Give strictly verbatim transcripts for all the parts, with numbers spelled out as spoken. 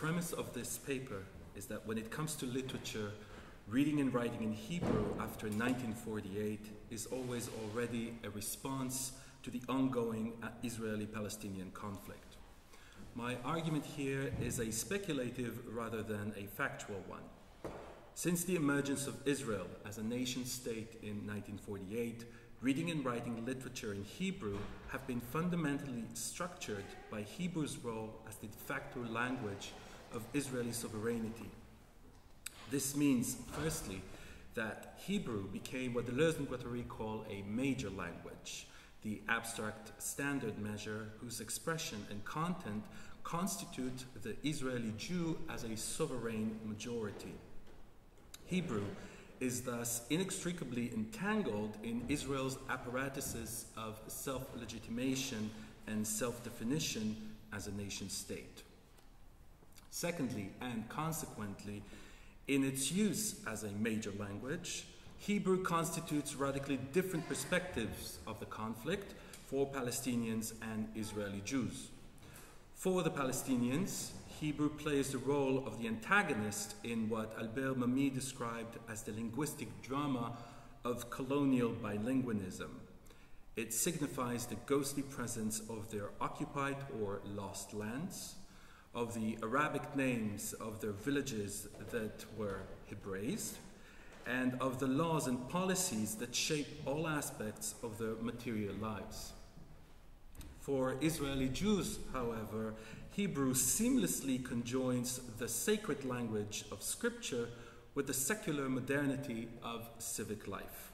premise of this paper is that when it comes to literature, reading and writing in Hebrew after nineteen forty-eight is always already a response to the ongoing Israeli-Palestinian conflict. My argument here is a speculative rather than a factual one. Since the emergence of Israel as a nation-state in nineteen forty-eight, reading and writing literature in Hebrew have been fundamentally structured by Hebrew's role as the de facto language of Israeli sovereignty. This means, firstly, that Hebrew became what Deleuze and Guattari call a major language, the abstract standard measure whose expression and content constitute the Israeli Jew as a sovereign majority. Hebrew is thus inextricably entangled in Israel's apparatuses of self-legitimation and self-definition as a nation-state. Secondly, and consequently, in its use as a major language, Hebrew constitutes radically different perspectives of the conflict for Palestinians and Israeli Jews. For the Palestinians, Hebrew plays the role of the antagonist in what Albert Memmi described as the linguistic drama of colonial bilingualism. It signifies the ghostly presence of their occupied or lost lands, of the Arabic names of their villages that were Hebraized, and of the laws and policies that shape all aspects of their material lives. For Israeli Jews, however, Hebrew seamlessly conjoins the sacred language of scripture with the secular modernity of civic life.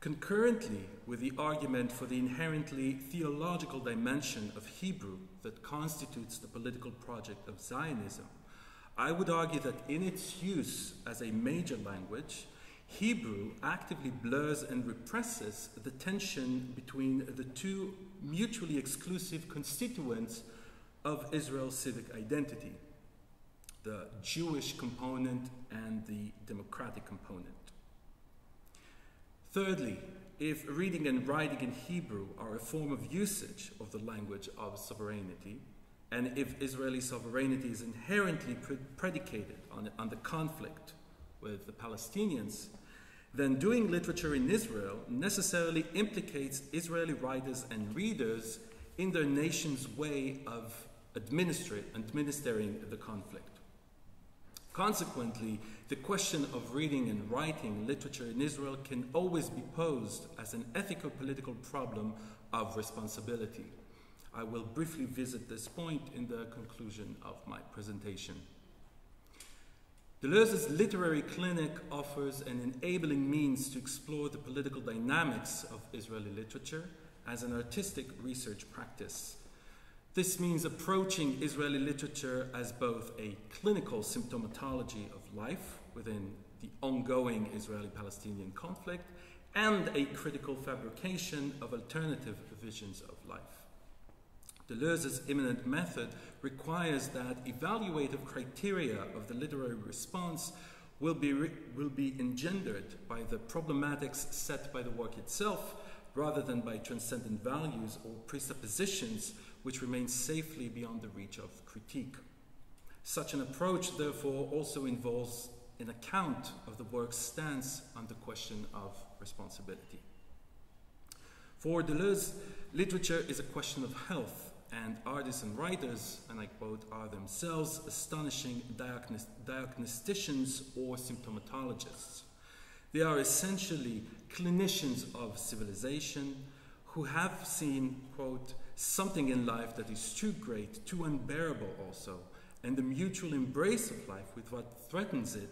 Concurrently with the argument for the inherently theological dimension of Hebrew that constitutes the political project of Zionism, I would argue that in its use as a major language, Hebrew actively blurs and represses the tension between the two mutually exclusive constituents of Israel's civic identity, the Jewish component and the democratic component. Thirdly, if reading and writing in Hebrew are a form of usage of the language of sovereignty, and if Israeli sovereignty is inherently pre predicated on, on the conflict with the Palestinians, then doing literature in Israel necessarily implicates Israeli writers and readers in their nation's way of administering the conflict. Consequently, the question of reading and writing literature in Israel can always be posed as an ethico-political problem of responsibility. I will briefly visit this point in the conclusion of my presentation. Deleuze's literary clinic offers an enabling means to explore the political dynamics of Israeli literature as an artistic research practice. This means approaching Israeli literature as both a clinical symptomatology of life within the ongoing Israeli-Palestinian conflict and a critical fabrication of alternative visions of life. Deleuze's imminent method requires that evaluative criteria of the literary response will be, will be engendered by the problematics set by the work itself, rather than by transcendent values or presuppositions which remain safely beyond the reach of critique. Such an approach, therefore, also involves an account of the work's stance on the question of responsibility. For Deleuze, literature is a question of health, and artists and writers, and I quote, are themselves astonishing diagnost- diagnosticians or symptomatologists. They are essentially clinicians of civilization who have seen, quote, something in life that is too great, too unbearable also, and the mutual embrace of life with what threatens it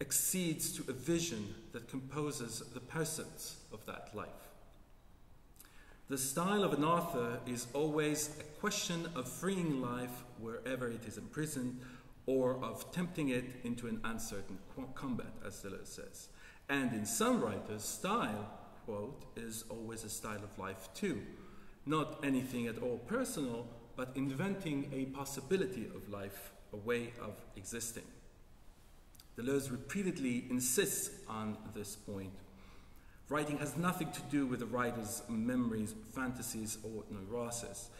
exceeds to a vision that composes the persons of that life. The style of an author is always a question of freeing life wherever it is imprisoned, or of tempting it into an uncertain combat, as Deleuze says. And in some writers, style, quote, is always a style of life too. Not anything at all personal, but inventing a possibility of life, a way of existing. Deleuze repeatedly insists on this point. Writing has nothing to do with the writer's memories, fantasies, or neuroses.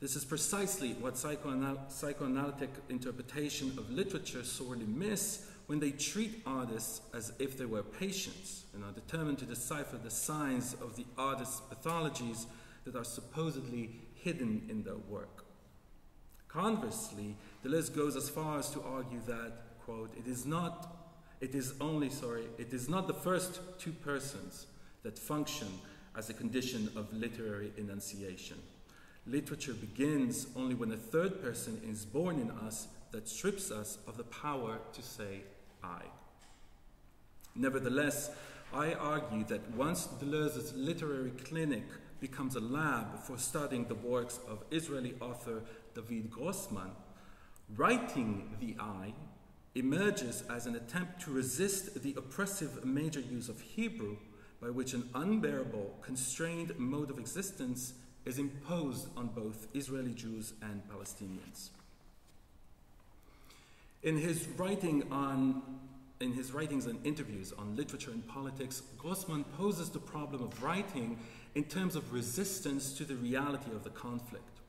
This is precisely what psychoanal- psychoanalytic interpretation of literature sorely miss when they treat artists as if they were patients and are determined to decipher the signs of the artist's pathologies that are supposedly hidden in their work. Conversely, Deleuze goes as far as to argue that, quote, it is not, it is only, sorry, it is not the first two persons that function as a condition of literary enunciation. Literature begins only when a third person is born in us that strips us of the power to say I. Nevertheless, I argue that once Deleuze's literary clinic becomes a lab for studying the works of Israeli author David Grossman, writing the I emerges as an attempt to resist the oppressive major use of Hebrew by which an unbearable, constrained mode of existence is imposed on both Israeli Jews and Palestinians. In his writing on In his writings and interviews on literature and politics, Grossman poses the problem of writing in terms of resistance to the reality of the conflict.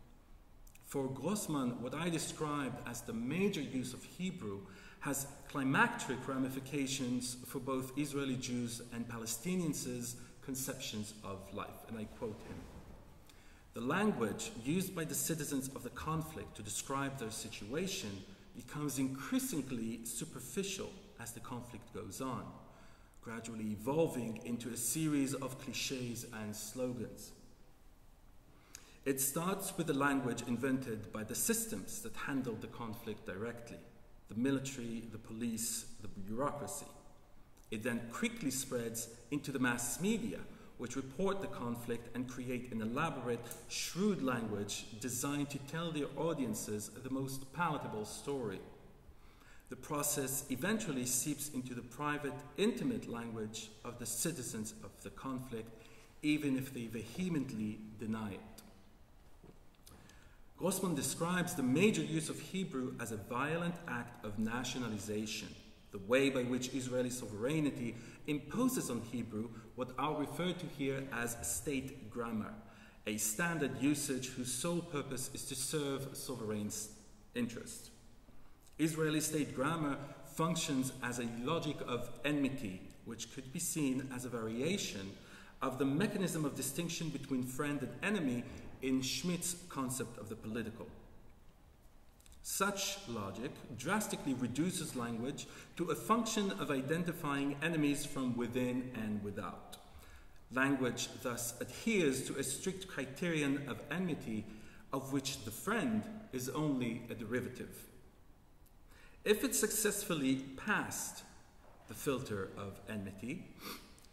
For Grossman, what I described as the major use of Hebrew has climacteric ramifications for both Israeli Jews and Palestinians' conceptions of life. And I quote him. The language used by the citizens of the conflict to describe their situation becomes increasingly superficial as the conflict goes on, gradually evolving into a series of cliches and slogans. It starts with the language invented by the systems that handle the conflict directly, the military, the police, the bureaucracy. It then quickly spreads into the mass media, which report the conflict and create an elaborate, shrewd language designed to tell their audiences the most palatable story. The process eventually seeps into the private, intimate language of the citizens of the conflict, even if they vehemently deny it. Grossman describes the major use of Hebrew as a violent act of nationalization, the way by which Israeli sovereignty imposes on Hebrew what I'll refer to here as state grammar, a standard usage whose sole purpose is to serve sovereign interests. Israeli state grammar functions as a logic of enmity, which could be seen as a variation of the mechanism of distinction between friend and enemy in Schmitt's concept of the political. Such logic drastically reduces language to a function of identifying enemies from within and without. Language thus adheres to a strict criterion of enmity, of which the friend is only a derivative. If it's successfully passed the filter of enmity,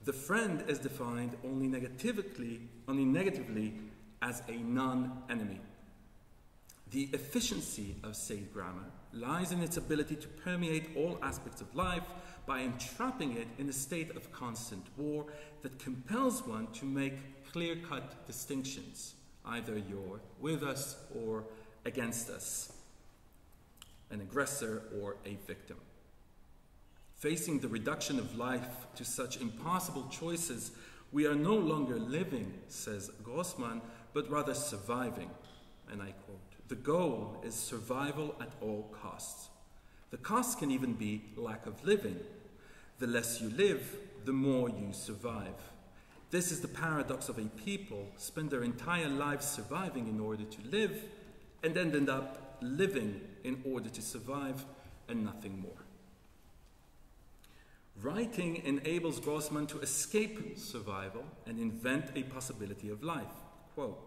the friend is defined only negatively, only negatively as a non-enemy. The efficiency of state grammar lies in its ability to permeate all aspects of life by entrapping it in a state of constant war that compels one to make clear-cut distinctions, either you're with us or against us, an aggressor or a victim. Facing the reduction of life to such impossible choices, we are no longer living, says Grossman, but rather surviving, and I quote, the goal is survival at all costs. The cost can even be lack of living. The less you live, the more you survive. This is the paradox of a people spend their entire lives surviving in order to live and then end up living in order to survive and nothing more. Writing enables Grossman to escape survival and invent a possibility of life. Quote,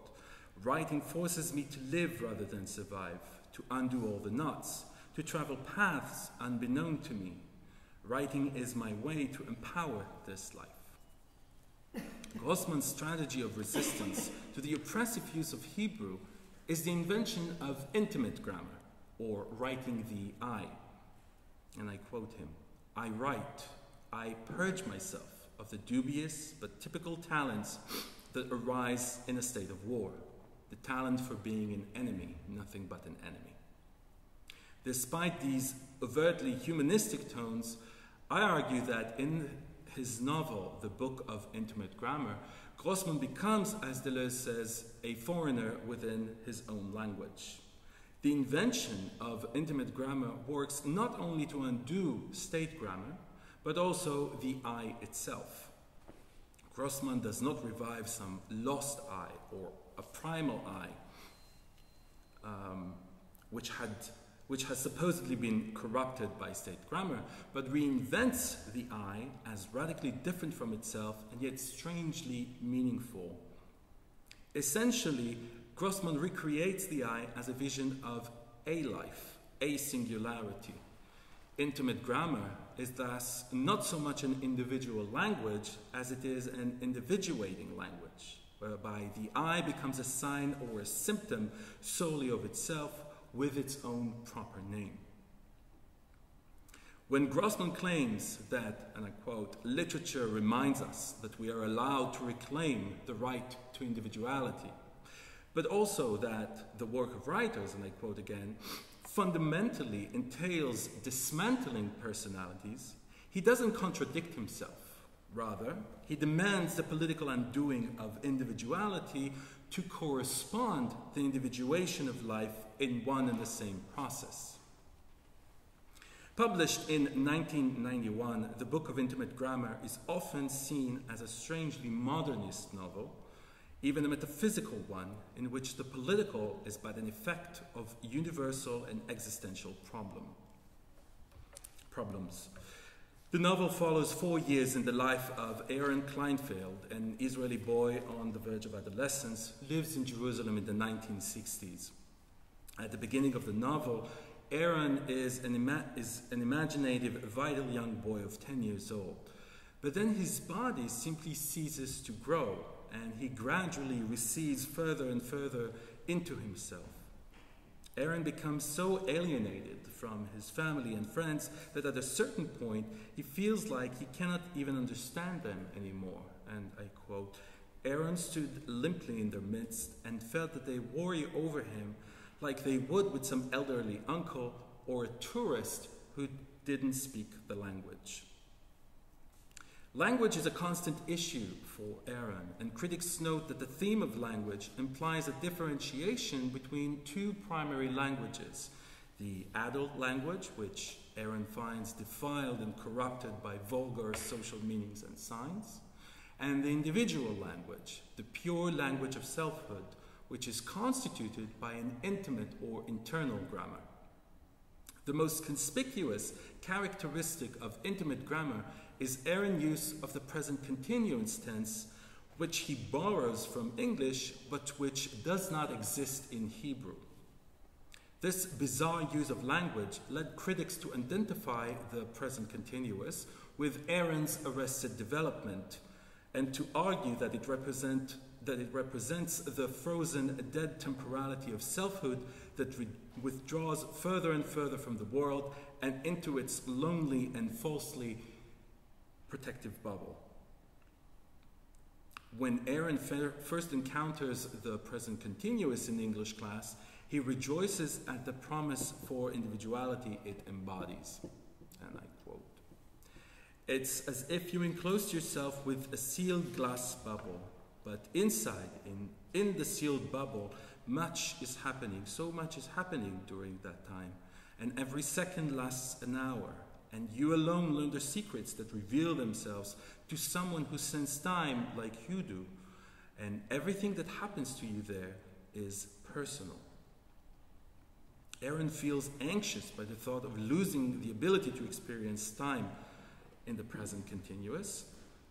writing forces me to live rather than survive, to undo all the knots, to travel paths unbeknown to me. Writing is my way to empower this life. Grossman's strategy of resistance to the oppressive use of Hebrew is the invention of intimate grammar, or writing the I. And I quote him, I write, I purge myself of the dubious but typical talents that arise in a state of war. The talent for being an enemy, nothing but an enemy. Despite these overtly humanistic tones, I argue that in his novel, The Book of Intimate Grammar, Grossman becomes, as Deleuze says, a foreigner within his own language. The invention of intimate grammar works not only to undo state grammar, but also the I itself. Grossman does not revive some lost I or a primal I, um, which had which has supposedly been corrupted by state grammar, but reinvents the I as radically different from itself and yet strangely meaningful. Essentially, Grossman recreates the I as a vision of a life, a singularity. Intimate grammar is thus not so much an individual language as it is an individuating language, whereby the I becomes a sign or a symptom solely of itself, with its own proper name. When Grossman claims that, and I quote, literature reminds us that we are allowed to reclaim the right to individuality, but also that the work of writers, and I quote again, fundamentally entails dismantling personalities, he doesn't contradict himself. Rather, he demands the political undoing of individuality to correspond the individuation of life in one and the same process. Published in nineteen ninety-one, The Book of Intimate Grammar is often seen as a strangely modernist novel, even a metaphysical one, in which the political is but an effect of universal and existential problem, problems. The novel follows four years in the life of Aaron Kleinfeld, an Israeli boy on the verge of adolescence, lives in Jerusalem in the nineteen sixties. At the beginning of the novel, Aaron is an, ima is an imaginative, vital young boy of ten years old. But then his body simply ceases to grow, and he gradually recedes further and further into himself. Aaron becomes so alienated from his family and friends that at a certain point he feels like he cannot even understand them anymore. And I quote, Aaron stood limply in their midst and felt that they worry over him like they would with some elderly uncle or a tourist who didn't speak the language. Language is a constant issue for Aaron, and critics note that the theme of language implies a differentiation between two primary languages, the adult language, which Aaron finds defiled and corrupted by vulgar social meanings and signs, and the individual language, the pure language of selfhood, which is constituted by an intimate or internal grammar. The most conspicuous characteristic of intimate grammar is Aaron's use of the present continuous tense, which he borrows from English, but which does not exist in Hebrew. This bizarre use of language led critics to identify the present continuous with Aaron's arrested development, and to argue that it, represent, that it represents the frozen, dead temporality of selfhood that withdraws further and further from the world and into its lonely and falsely protective bubble. When Aaron first encounters the present continuous in English class, he rejoices at the promise for individuality it embodies. And I quote, it's as if you enclosed yourself with a sealed glass bubble, but inside, in, in the sealed bubble, much is happening, so much is happening during that time, and every second lasts an hour. And you alone learn the secrets that reveal themselves to someone who sends time like you do. And everything that happens to you there is personal. Aaron feels anxious by the thought of losing the ability to experience time in the present continuous.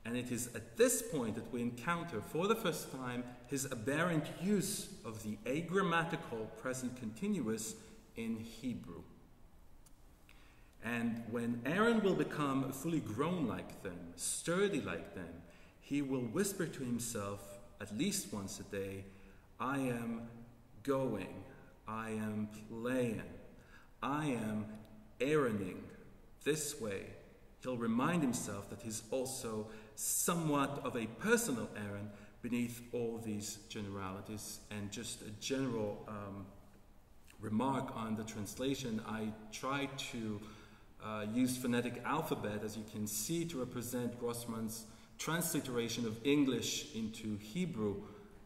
And it is at this point that we encounter for the first time his aberrant use of the agrammatical present continuous in Hebrew. And when Aaron will become fully grown like them, sturdy like them, he will whisper to himself at least once a day, I am going, I am playing, I am Aaroning. This way, he'll remind himself that he's also somewhat of a personal Aaron beneath all these generalities. And just a general um, remark on the translation, I try to uh, used phonetic alphabet, as you can see, to represent Grossman's transliteration of English into Hebrew.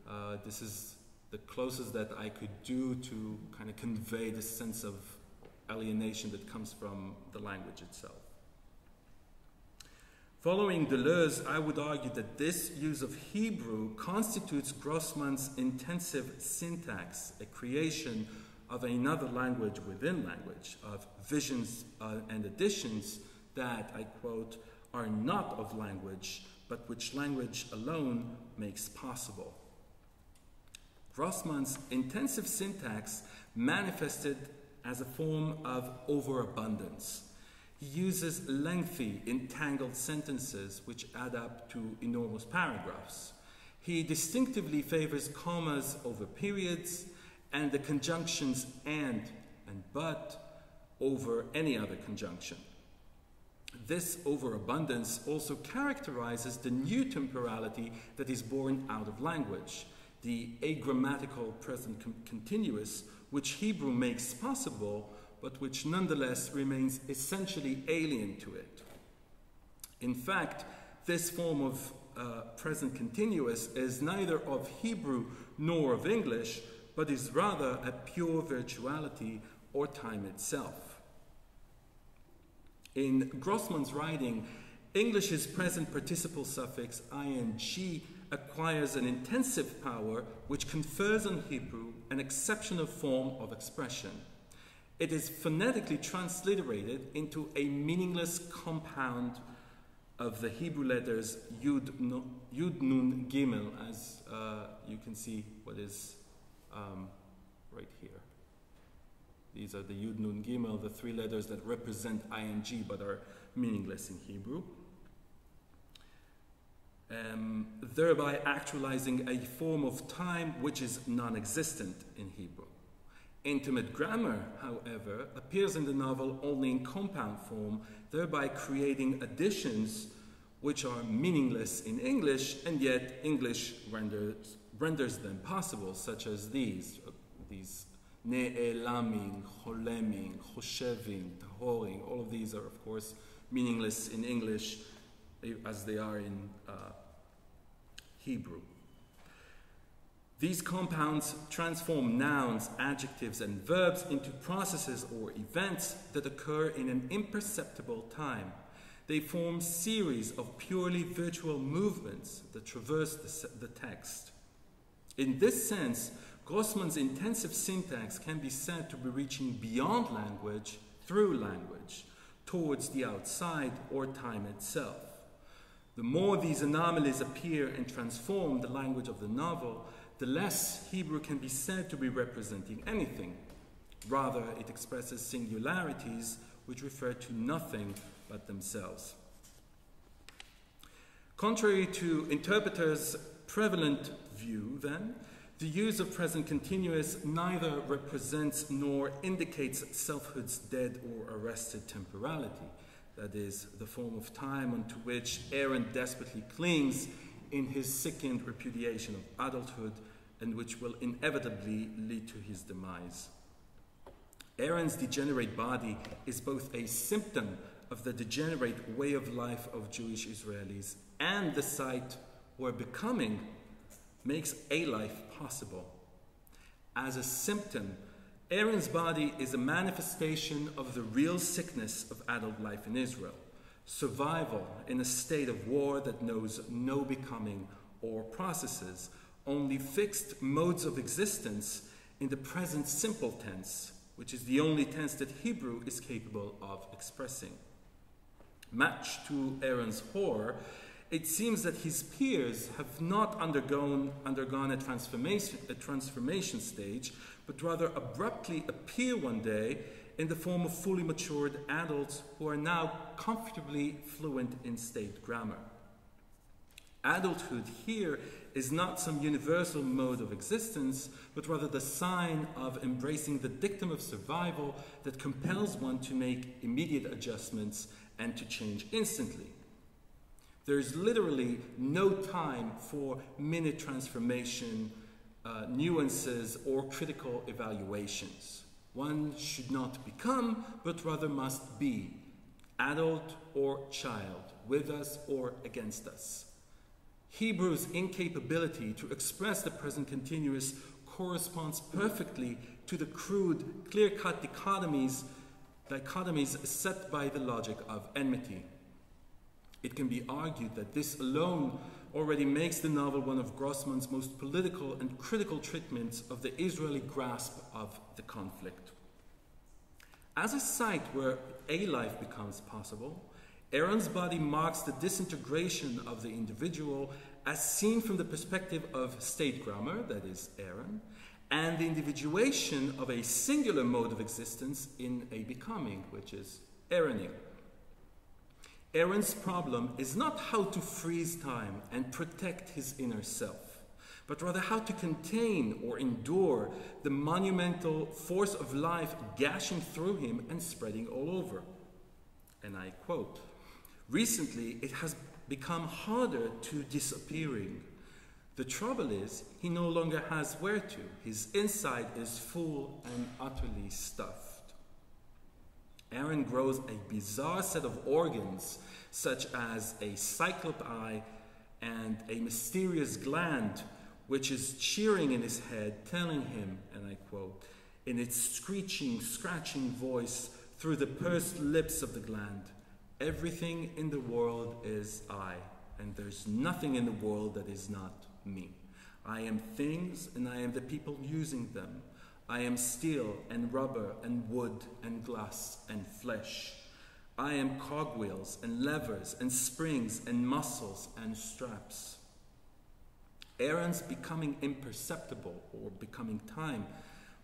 Uh, this is the closest that I could do to kind of convey the sense of alienation that comes from the language itself. Following Deleuze, I would argue that this use of Hebrew constitutes Grossman's intensive syntax, a creation of another language within language, of visions uh, and additions that, I quote, are not of language, but which language alone makes possible. Grossman's intensive syntax manifested as a form of overabundance. He uses lengthy, entangled sentences which add up to enormous paragraphs. He distinctively favors commas over periods and the conjunctions and and but over any other conjunction. This overabundance also characterizes the new temporality that is born out of language, the agrammatical present continuous, which Hebrew makes possible, but which nonetheless remains essentially alien to it. In fact, this form of uh, present continuous is neither of Hebrew nor of English, but is rather a pure virtuality or time itself. In Grossman's writing, English's present participle suffix ing acquires an intensive power which confers on Hebrew an exceptional form of expression. It is phonetically transliterated into a meaningless compound of the Hebrew letters Yud, no, Yud Nun Gimel, as uh, you can see what is um, right here. These are the Yud Nun Gimel, the three letters that represent ing but are meaningless in Hebrew, um, thereby actualizing a form of time which is non-existent in Hebrew. Intimate grammar, however, appears in the novel only in compound form, thereby creating additions which are meaningless in English, and yet English renders, renders them possible, such as these, these ne'elamim, cholemim, choshevim, tahorim. All of these are, of course, meaningless in English as they are in uh, Hebrew. These compounds transform nouns, adjectives, and verbs into processes or events that occur in an imperceptible time. They form series of purely virtual movements that traverse the, the text. In this sense, Grossman's intensive syntax can be said to be reaching beyond language through language, towards the outside or time itself. The more these anomalies appear and transform the language of the novel, the less Hebrew can be said to be representing anything. Rather, it expresses singularities which refer to nothing but themselves. Contrary to interpreters' prevalent view, then, the use of present continuous neither represents nor indicates selfhood's dead or arrested temporality, that is, the form of time unto which Aaron desperately clings in his sickened repudiation of adulthood, and which will inevitably lead to his demise. Aaron's degenerate body is both a symptom of the degenerate way of life of Jewish Israelis and the site where becoming makes a life possible. As a symptom, Aaron's body is a manifestation of the real sickness of adult life in Israel. Survival in a state of war that knows no becoming or processes, only fixed modes of existence in the present simple tense, which is the only tense that Hebrew is capable of expressing. Much to Aaron's horror, it seems that his peers have not undergone, undergone a, transformation, a transformation stage, but rather abruptly appear one day in the form of fully matured adults who are now comfortably fluent in state grammar. Adulthood here is not some universal mode of existence, but rather the sign of embracing the dictum of survival that compels one to make immediate adjustments and to change instantly. There is literally no time for minute transformation, uh, nuances, or critical evaluations. One should not become, but rather must be, adult or child, with us or against us. Hebrew's incapability to express the present continuous corresponds perfectly to the crude, clear-cut dichotomies, dichotomies set by the logic of enmity. It can be argued that this alone already makes the novel one of Grossman's most political and critical treatments of the Israeli grasp of the conflict. As a site where a life becomes possible, Aaron's body marks the disintegration of the individual as seen from the perspective of state grammar, that is Aaron, and the individuation of a singular mode of existence in a becoming, which is Aaroning. Aaron's problem is not how to freeze time and protect his inner self, but rather how to contain or endure the monumental force of life gashing through him and spreading all over. And I quote, "Recently it has become harder to disappearing. The trouble is he no longer has where to. His inside is full and utterly stuffed." Aaron grows a bizarre set of organs, such as a cyclop eye and a mysterious gland, which is cheering in his head, telling him, and I quote, in its screeching, scratching voice through the pursed lips of the gland, "Everything in the world is I, and there's nothing in the world that is not me. I am things, and I am the people using them. I am steel and rubber and wood and glass and flesh. I am cogwheels and levers and springs and muscles and straps." Aaron's becoming imperceptible, or becoming time,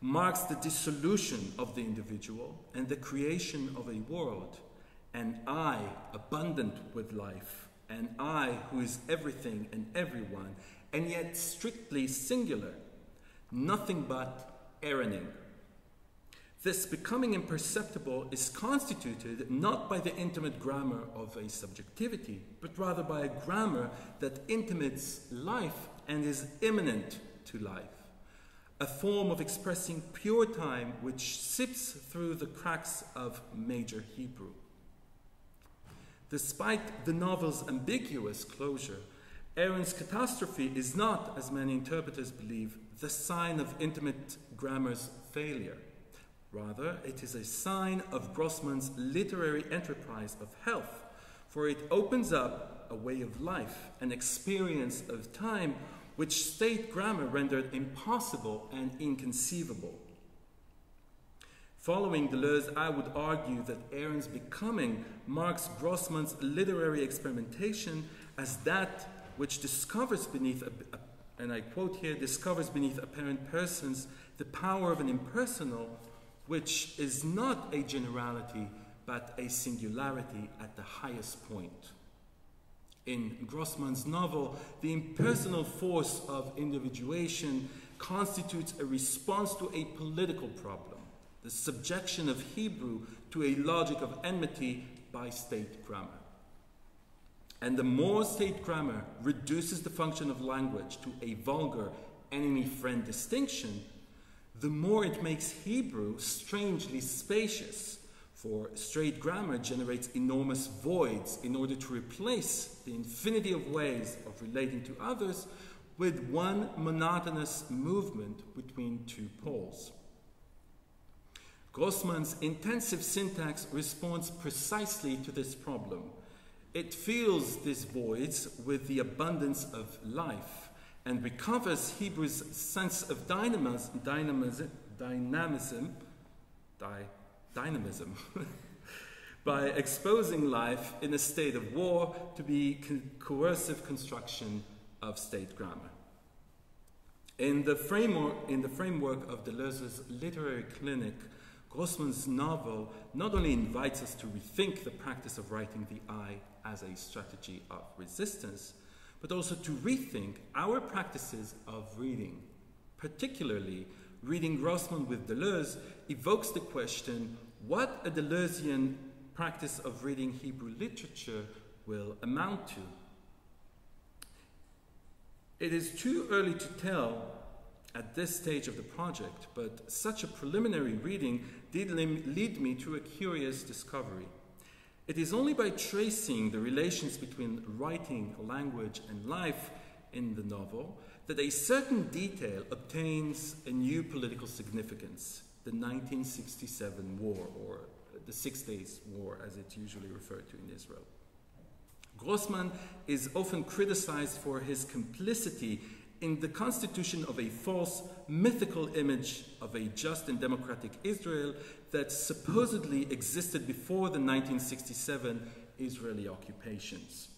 marks the dissolution of the individual and the creation of a world, an I abundant with life, an I who is everything and everyone, and yet strictly singular, nothing but Aaroning. This becoming imperceptible is constituted not by the intimate grammar of a subjectivity, but rather by a grammar that intimates life and is immanent to life, a form of expressing pure time which sips through the cracks of major Hebrew. Despite the novel's ambiguous closure, Aaron's catastrophe is not, as many interpreters believe, the sign of intimate grammar's failure. Rather, it is a sign of Grossman's literary enterprise of health, for it opens up a way of life, an experience of time, which state grammar rendered impossible and inconceivable. Following Deleuze, I would argue that Aaron's becoming marks Grossman's literary experimentation as that which discovers beneath, and I quote here, discovers beneath apparent persons the power of an impersonal, which is not a generality, but a singularity at the highest point. In Grossman's novel, the impersonal force of individuation constitutes a response to a political problem, the subjection of Hebrew to a logic of enmity by state grammar. And the more state grammar reduces the function of language to a vulgar enemy-friend distinction, the more it makes Hebrew strangely spacious, for straight grammar generates enormous voids in order to replace the infinity of ways of relating to others with one monotonous movement between two poles. Grossman's intensive syntax responds precisely to this problem. It fills these voids with the abundance of life and recovers Hebrew's sense of dynamism, dynamism, dynamism, di, dynamism by exposing life in a state of war to be co coercive construction of state grammar. In the framework, in the framework of Deleuze's literary clinic, Grossman's novel not only invites us to rethink the practice of writing the I as a strategy of resistance, but also to rethink our practices of reading. Particularly, reading Grossman with Deleuze evokes the question what a Deleuzian practice of reading Hebrew literature will amount to. It is too early to tell at this stage of the project, but such a preliminary reading did lead me to a curious discovery. It is only by tracing the relations between writing, language, and life in the novel that a certain detail obtains a new political significance, the nineteen sixty-seven war, or the Six Days War, as it's usually referred to in Israel. Grossman is often criticized for his complicity in the constitution of a false, mythical image of a just and democratic Israel that supposedly existed before the nineteen sixty-seven Israeli occupations.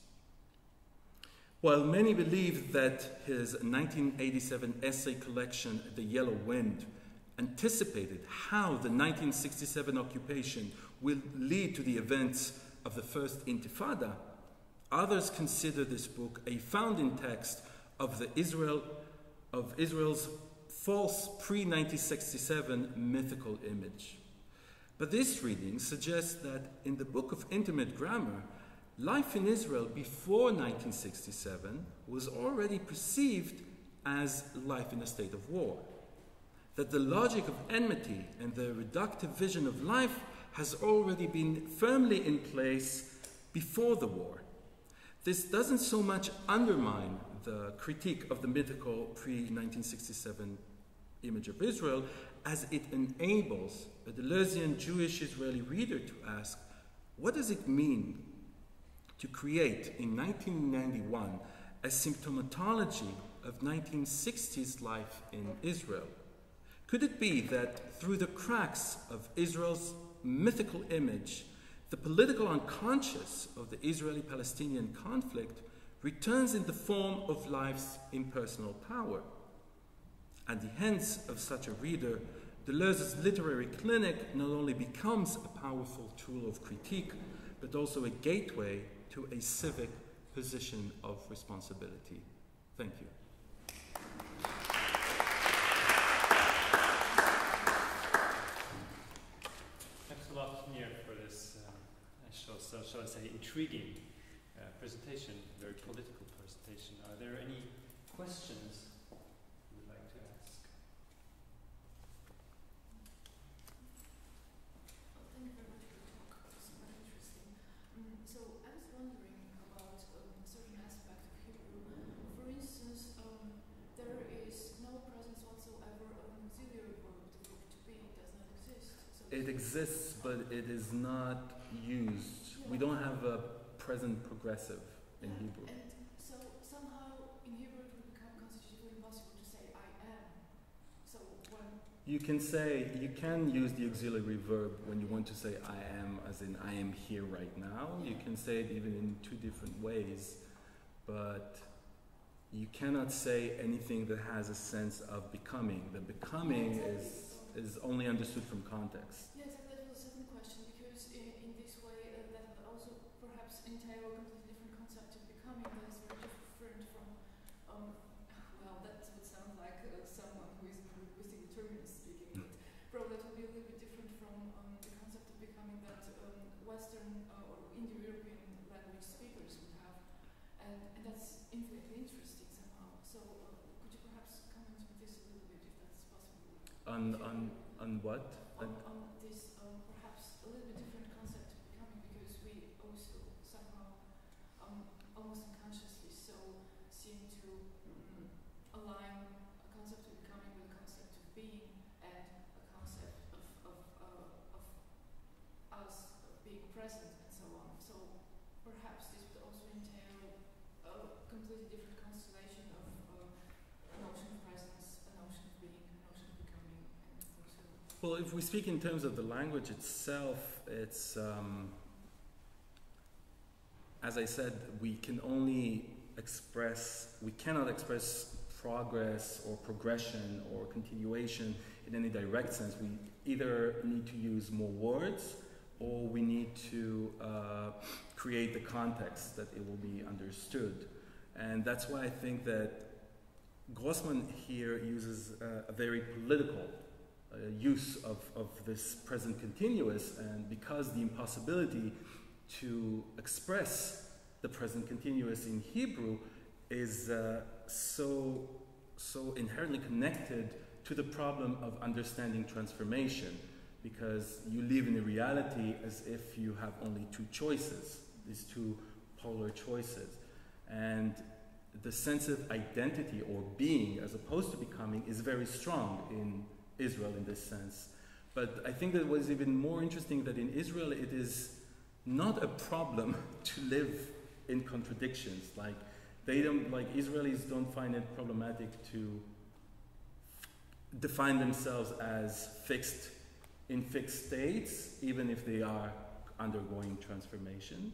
While many believe that his nineteen eighty-seven essay collection, The Yellow Wind, anticipated how the nineteen sixty-seven occupation will lead to the events of the First Intifada, others consider this book a founding text of, the Israel, of Israel's false pre nineteen sixty-seven mythical image. But this reading suggests that in the Book of Intimate Grammar, life in Israel before nineteen sixty-seven was already perceived as life in a state of war, that the logic of enmity and the reductive vision of life has already been firmly in place before the war. This doesn't so much undermine the critique of the mythical pre nineteen sixty-seven image of Israel as it enables a Deleuzean Jewish-Israeli reader to ask, what does it mean to create in nineteen ninety-one a symptomatology of nineteen sixties life in Israel? Could it be that through the cracks of Israel's mythical image, the political unconscious of the Israeli-Palestinian conflict returns in the form of life's impersonal power? At the hands of such a reader, Deleuze's literary clinic not only becomes a powerful tool of critique, but also a gateway to a civic position of responsibility. Thank you. Thanks a lot, Nir, for this, uh, shall, so shall I say, intriguing uh, presentation, very political presentation. Are there any questions you would like to ask? Well, thank you very much for the talk. It was quite interesting. Um, so I was wondering about um, a certain aspect of Hebrew. For instance, um, there is no presence whatsoever of an auxiliary verb to, to be. It does not exist. So it exists, but it is not used. Yeah. We don't have a present progressive in yeah. Hebrew. And so somehow in Hebrew it would become constitutively impossible to say I am. So when you can say, you can use the auxiliary verb when you want to say I am, as in I am here right now. Yeah. You can say it even in two different ways, but you cannot say anything that has a sense of becoming. The becoming yeah, exactly. is, is only understood from context. Yeah, exactly. Entire completely different concept of becoming that is very different from, um, well, that would sound like uh, someone who is linguistic determinist speaking, but probably that would be a little bit different from um, the concept of becoming that um, Western uh, or Indo-European language speakers would have, and, and that's infinitely interesting somehow. So, uh, could you perhaps comment on this a little bit, if that's possible? On on on what? On, on this um, perhaps a little bit different concept of becoming, because we also almost unconsciously so seem to mm, align a concept of becoming with a concept of being and a concept of, of, uh, of us being present and so on. So perhaps this would also entail a completely different constellation of uh, a notion of presence, a notion of being, a notion of becoming, and so on. Well, if we speak in terms of the language itself, it's um as I said, we can only express, we cannot express progress or progression or continuation in any direct sense. We either need to use more words or we need to uh, create the context that it will be understood. And that's why I think that Grossman here uses uh, a very political uh, use of, of this present continuous, and because the impossibility to express the present continuous in Hebrew is uh, so, so inherently connected to the problem of understanding transformation. because you live in the reality as if you have only two choices, these two polar choices. And the sense of identity or being as opposed to becoming is very strong in Israel in this sense. But I think that what is even more interesting that in Israel it is not a problem to live in contradictions. Like they don't, like Israelis don't find it problematic to define themselves as fixed in fixed states, even if they are undergoing transformation.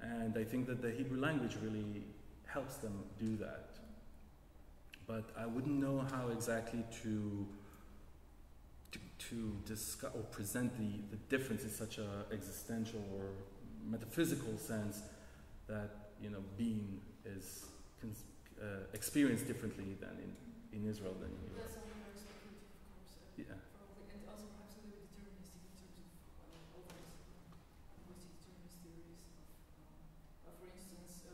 And I think that the Hebrew language really helps them do that. But I wouldn't know how exactly to to, to discuss or present the, the difference in such a existential or metaphysical sense that, you know, being is cons uh, experienced differently than in, in Israel than in Europe. Yeah. And also perhaps a little bit deterministic in terms of always determinist theories of, for instance, in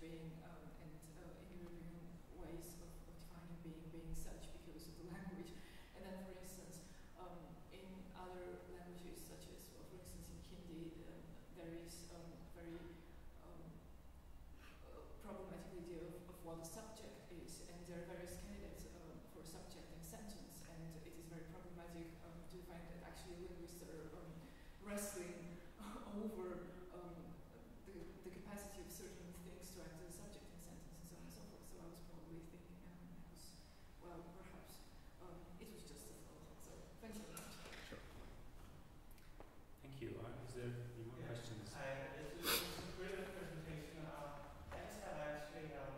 being um, and uh, European ways of, of defining being being such because of the language. And then, for instance, um, in other languages, such as, well, for instance, in Hindi, um, there is um, very um, uh, problematic idea of, of what a subject is, and there are various candidates um, for subject and sentence, and it is very problematic um, to find that actually linguists are um, wrestling over um, the, the capacity of certain to act as a subject and sentence and so on and so forth. So I was probably thinking, um, I was, well, perhaps um, it was just a thought. So thank you very much. Sure. Thank you. Uh, is there any more yeah. questions? I, it's, it's a great presentation. Uh, I just have actually, um,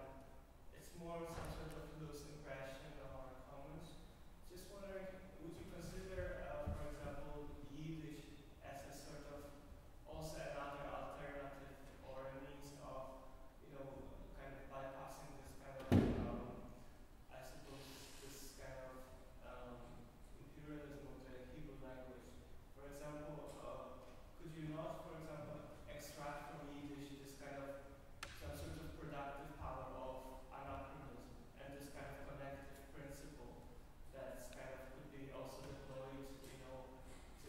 it's more some sort of loose impression of our commons. Just wondering, would you consider, uh, for example, Yiddish as a sort of also another alternative or a means of kind of bypassing this kind of, um, I suppose, this kind of um, imperialism of the Hebrew language? For example, uh, could you not, for example, extract from Yiddish this kind of some sort of productive power of anachronism and this kind of connective principle that's kind of could be also deployed, you know,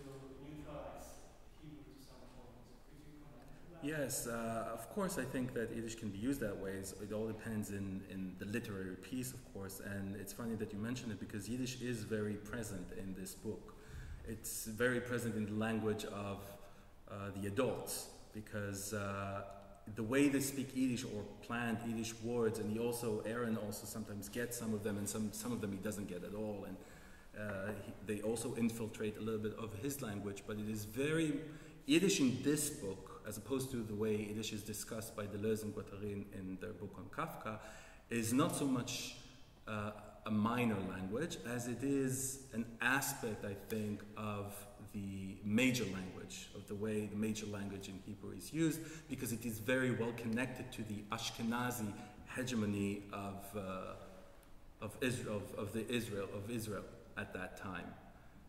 to neutralize Hebrew to some point? Could you comment on that? Yes, uh, of course. I think that Yiddish can be used that way. It's, it all depends in, in the literary piece, of course, and it's funny that you mentioned it because Yiddish is very present in this book. It's very present in the language of uh, the adults because uh, the way they speak Yiddish or planned Yiddish words, and he also, Aaron also sometimes gets some of them and some, some of them he doesn't get at all, and uh, he, they also infiltrate a little bit of his language, but it is very, Yiddish in this book, as opposed to the way Yiddish is discussed by Deleuze and Guattari in, in their book on Kafka, is not so much uh, a minor language as it is an aspect, I think, of the major language, of the way the major language in Hebrew is used, because it is very well connected to the Ashkenazi hegemony of, uh, of, Israel, of, of, the Israel, of Israel at that time.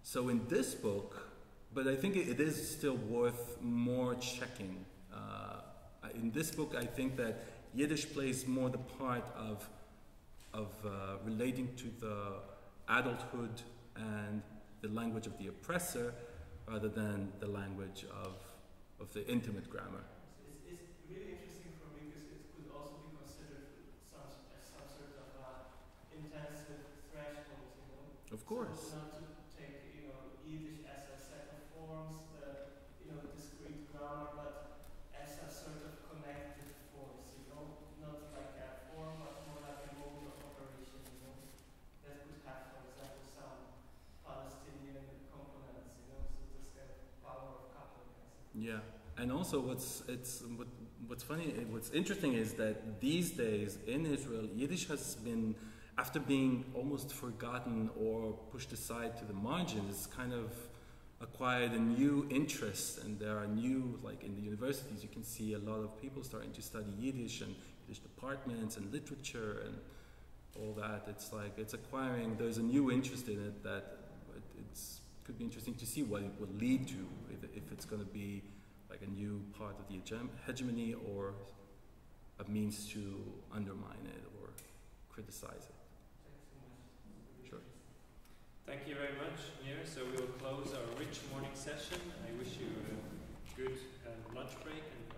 So in this book, but I think it is still worth more checking. Uh, in this book, I think that Yiddish plays more the part of, of uh, relating to the adulthood and the language of the oppressor rather than the language of, of the intimate grammar. Of course. Yeah, and also what's it's what, what's funny, what's interesting is that these days in Israel, Yiddish has been, after being almost forgotten or pushed aside to the margins, kind of acquired a new interest. And there are new, like in the universities, you can see a lot of people starting to study Yiddish and Yiddish departments and literature and all that. It's like it's acquiring. There's a new interest in it that it's. Could be interesting to see what it will lead to, if it's going to be like a new part of the hegemony or a means to undermine it or criticize it. Sure. Thank you very much, Nir. So we will close. session. I wish you a good uh, lunch break. And